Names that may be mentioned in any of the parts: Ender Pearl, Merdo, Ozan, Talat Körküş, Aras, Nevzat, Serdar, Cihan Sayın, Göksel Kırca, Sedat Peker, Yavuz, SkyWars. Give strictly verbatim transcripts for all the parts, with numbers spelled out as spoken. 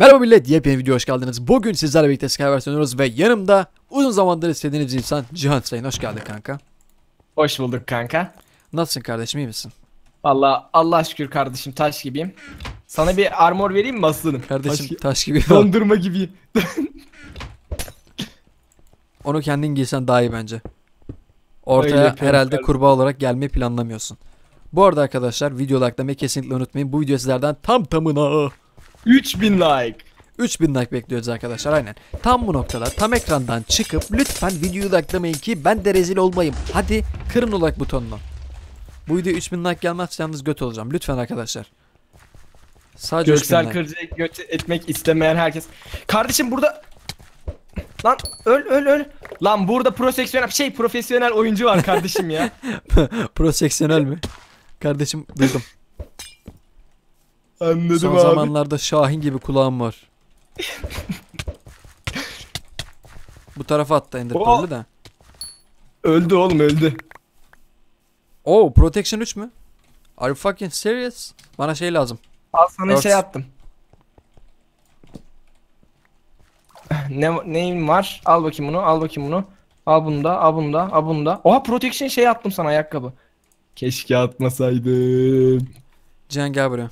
Merhaba millet, yepyeni video hoş geldiniz. Bugün sizlerle birlikte SkyWars oynuyoruz ve yanımda uzun zamandır istediğiniz insan Cihan Sayın. Hoş geldin kanka. Hoş bulduk kanka. Nasılsın kardeşim, iyi misin? Vallahi Allah'a şükür kardeşim, taş gibiyim. Sana bir armor vereyim mi aslanım? Kardeşim taş, taş gibi. Dondurma gibi. Onu kendin giysen daha iyi bence. Ortaya herhalde kardeşim. Kurbağa olarak gelmeyi planlamıyorsun. Bu arada arkadaşlar, video likelamayı kesinlikle unutmayın. Bu video sizlerden tam tamına üç bin like. üç bin like bekliyoruz arkadaşlar, aynen. Tam bu noktada tam ekrandan çıkıp lütfen videoyu likelamayın ki ben de rezil olmayayım. Hadi kırın o like butonunu. Bu video üç bin like gelmezse yalnız göt olacağım. Lütfen arkadaşlar. Sadece Göksel Kırca'ya göt etmek istemeyen herkes. Kardeşim burada lan öl öl öl. Lan burada profesyonel şey profesyonel oyuncu var kardeşim ya. Profesyonel mi? Kardeşim duydum. Anladım son abi. Zamanlarda Şahin gibi kulağım var. Bu tarafa attı Ender Pearl'ü de. Öldü oğlum, öldü. Oh, Protection üç mü? Are you fucking serious? Bana şey lazım. Al sana Earth. Şey yaptım. Ne, neyim var? Al bakayım bunu, al bakayım bunu. Al bunu da, al bunu da, al bunu da. Oha, Protection şey attım sana, ayakkabı. Keşke atmasaydım. Cihan gel buraya.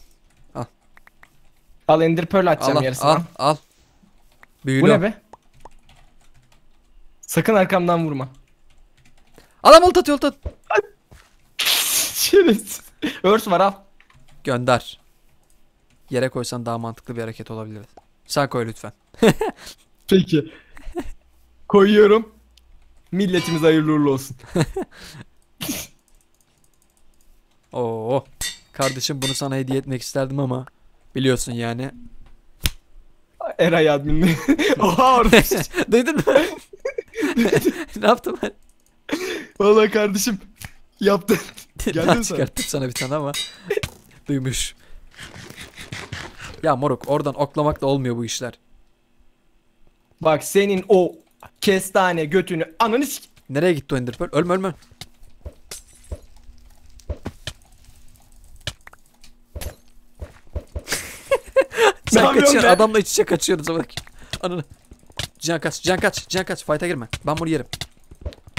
Al Ender Pearl atacağım yarısına. Al al. Büyülü. Bu ne be? Sakın arkamdan vurma. Adam ult at, ult at. Şerefsiz. Örs var, al. Gönder. Yere koysan daha mantıklı bir hareket olabilir. Sen koy lütfen. Peki. Koyuyorum. Milletimiz hayırlı uğurlu olsun. Oo. Kardeşim bunu sana hediye etmek isterdim ama biliyorsun yani. Eray adminli. Oha orada. Duydun mu? Ne yaptım ben? Vallahi kardeşim yaptın. Geldin sana. Çıkarttım sana bir tane ama duymuş. Ya moruk, oradan oklamak da olmuyor bu işler. Bak senin o kestane götünü ananı sik. Nereye gitti o Ender Pearl? Ölme ölme. Sen kaçıyorsun, adamla iç içe kaçıyoruz ama. Ananı. Can kaç, can kaç, can kaç. Fight'a girme. Ben bunu yerim.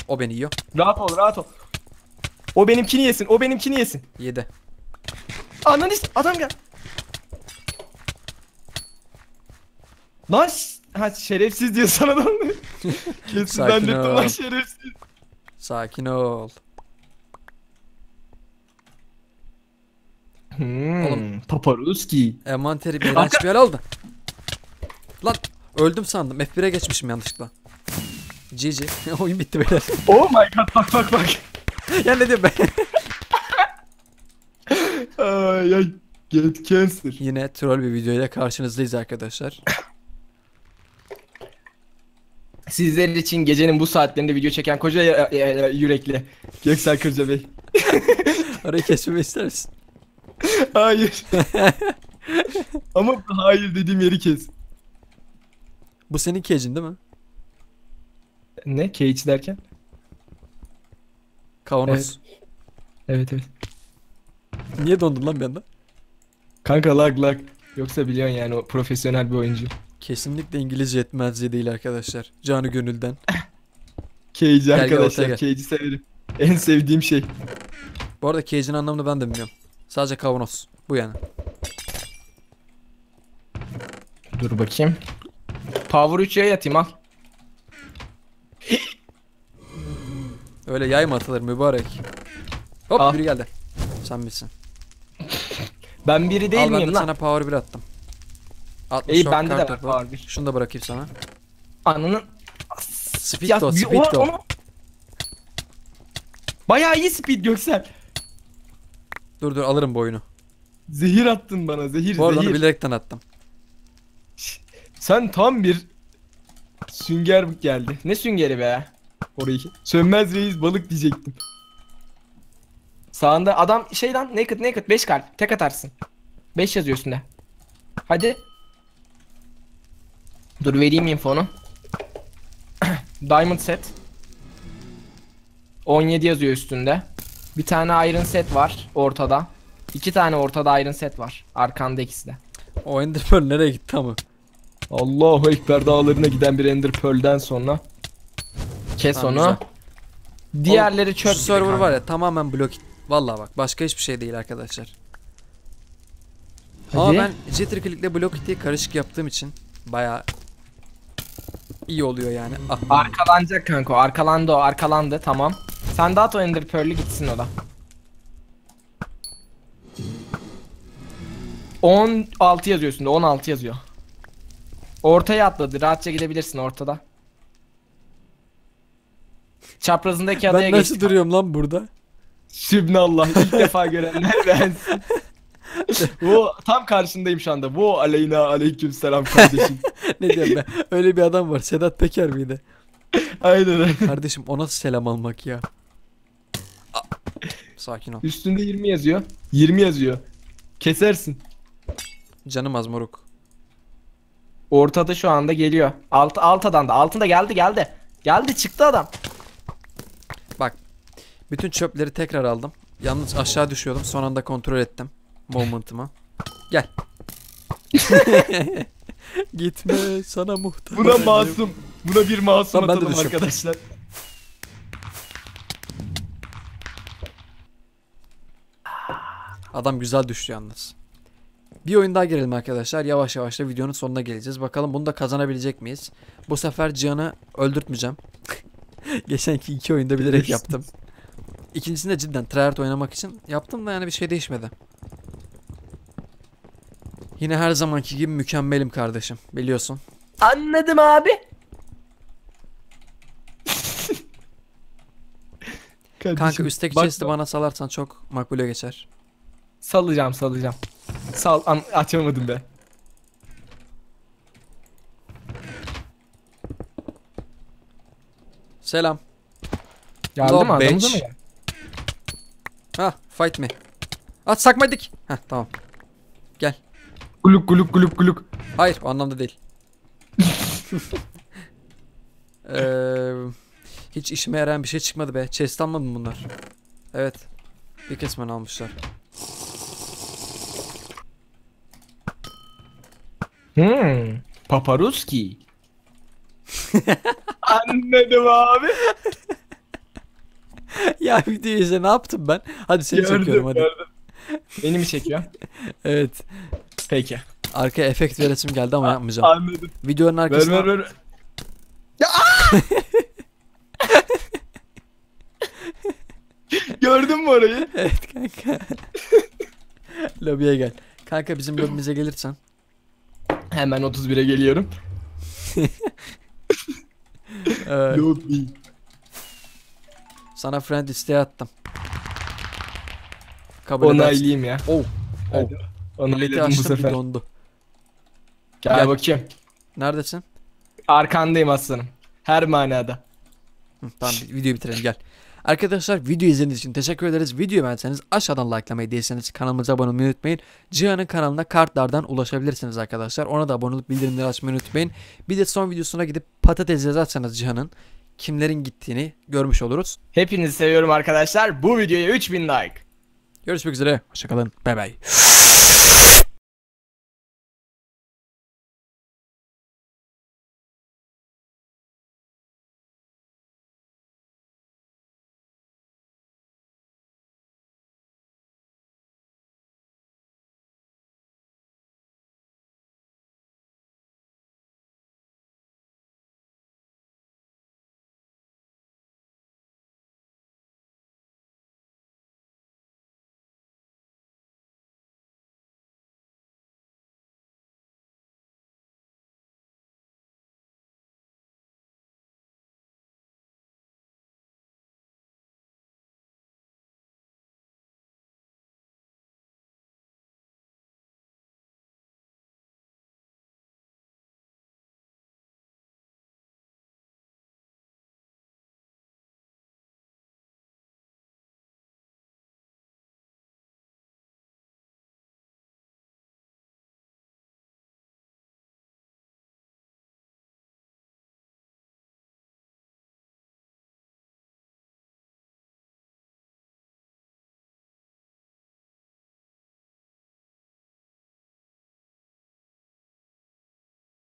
O beni yiyor. Rahat ol, rahat ol. O benimkini yesin, o benimkini yesin. Yedi. Ananı adam gel. Lan ha, şerefsiz diyor sana da. Kesin zannettim lan şerefsiz. Sakin ol. Hmm. Oğlum Paparuski. Envanteri bir aç bir oldu. Lan öldüm sandım. F bir'e geçmişim yanlışlıkla. G G. Oyun bitti beyler. Oh my god, bak bak bak. Ya ne diyor be? Ay ay, get cancer. Yine troll bir videoyla karşınızdayız arkadaşlar. Sizler için gecenin bu saatlerinde video çeken koca yürekli Göksel Kırca Bey. Orayı kesmemi ister misin? Hayır. Ama hayır dediğim yeri kes. Bu senin cage'in değil mi? Ne? Cage derken? Kavanoz. Evet. Evet evet. Niye dondun lan bir anda? Kanka lag lag. Yoksa biliyorsun yani, o profesyonel bir oyuncu. Kesinlikle İngilizce yetmezliği değil arkadaşlar. Canı gönülden. Cage arkadaşlar. Cage'i severim. En sevdiğim şey. Bu arada cage'in anlamını ben de bilmiyorum. Sadece kavanoz. Bu yani. Dur bakayım. Power üç'e yatayım al. Öyle yay mı atılır mübarek? Hop al. Biri geldi. Sen misin? Ben biri değil al, miyim ben de lan? Sana power bir attım. İyi bende de var power bir. Şunu da bırakayım sana. Ananın. Speed dot, speed dot. Bayağı iyi speed Göksel. Dur dur alırım bu oyunu. Zehir attın bana, zehir. Bu arada zehir. Bilerekten attım. Sen tam bir sünger geldi. Ne süngeri be? Orayı sönmez reis balık diyecektim. Sağında adam şeyden naked naked beş kalp tek atarsın. beş yazıyor üstünde. Hadi. Dur vereyim infonu. Diamond set. on yedi yazıyor üstünde. Bir tane iron set var ortada. İki tane ortada iron set var. Arkanda ikisi de. O Ender Pearl nereye gitti ama? Allahu Ekber dağlarına giden bir Ender Pearl'den sonra kes tamam, onu. Güzel. Diğerleri çöp server var ya, tamamen blok. Vallahi bak başka hiçbir şey değil arkadaşlar. Hadi. Ama ben jitter click'le block it'i karışık yaptığım için bayağı iyi oluyor yani. Ah. Arkalanacak kanka, arkalandı o, arkalandı tamam. Sen de at o Ender Pearl'ü gitsin o da. on altı yazıyor üstünde, on altı yazıyor. Ortaya atladı, rahatça gidebilirsin ortada. Çaprazındaki adaya geçti. Ben nasıl geçtim. Duruyorum lan burada? Sübhanallah, ilk defa görenler bensin. Bu tam karşındayım şu anda. Bu aleyna aleyküm selam kardeşim. Ne diyorum ben? Öyle bir adam var. Sedat Peker miydi? Aynen. Kardeşim o nasıl selam almak ya? Sakin ol. Üstünde yirmi yazıyor. yirmi yazıyor. Kesersin. Canım az moruk. Ortada şu anda geliyor. Alt altadan da. Altında geldi geldi. Geldi çıktı adam. Bak. Bütün çöpleri tekrar aldım. Yalnız aşağı düşüyordum. Son anda kontrol ettim. Moment'ıma. Gel. Gitme sana muhtaç. Buna masum. Buna bir masum tamam, atalım arkadaşlar. Adam güzel düştü yalnız. Bir oyun daha girelim arkadaşlar. Yavaş yavaş da videonun sonuna geleceğiz. Bakalım bunu da kazanabilecek miyiz? Bu sefer Cihan'ı öldürtmeyeceğim. Geçenki iki oyunda bilerek yaptım. İkincisinde cidden tryhard oynamak için yaptım da yani bir şey değişmedi. Yine her zamanki gibi mükemmelim kardeşim. Biliyorsun. Anladım abi. Kardeşim, kanka üstteki chest'i bana salarsan çok makbule geçer. Salacağım salacağım. Sal açamadım be. Selam. Yardım adamıza mı ya? Hah fight me. At sakmadık. Hah tamam. Gel. Guluk guluk guluk guluk. Hayır o anlamda değil. ee, hiç işime yarayan bir şey çıkmadı be. Chest almadım bunlar. Evet. Bir kesmen almışlar. Hmm. Paparuski. Anladım abi. Ya videoyu izle, ne yaptım ben? Hadi seni yardım, çekiyorum hadi. Yardım. Beni mi çekiyor? Evet. Peki. Arkaya efekt ve resim geldi ama A yapmayacağım. Anladım. Videonun arkasına... Ver ver ver. Ya, gördün mü orayı? Evet kanka. Lobiye gel. Kanka bizim lobimize gelirsen. Hemen otuz bire geliyorum. Evet. Lobi. Sana friend isteği attım. Kabul onaylıyım ya. Oh. Oh. Onayladım bu sefer. Dondu. Gel, Gel bakayım. Neredesin? Arkandayım aslanım. Her manada. Hı, tamam videoyu bitirelim gel. Arkadaşlar video izlediğiniz için teşekkür ederiz. Videoyu beğenseniz aşağıdan likelamayı, değilseniz kanalımıza abone olmayı unutmayın. Cihan'ın kanalına kartlardan ulaşabilirsiniz arkadaşlar. Ona da abone olup bildirimleri açmayı unutmayın. Bir de son videosuna gidip patates yazarsanız Cihan'ın kimlerin gittiğini görmüş oluruz. Hepinizi seviyorum arkadaşlar. Bu videoya üç bin like. Görüşmek üzere. Hoşçakalın. Bay bay.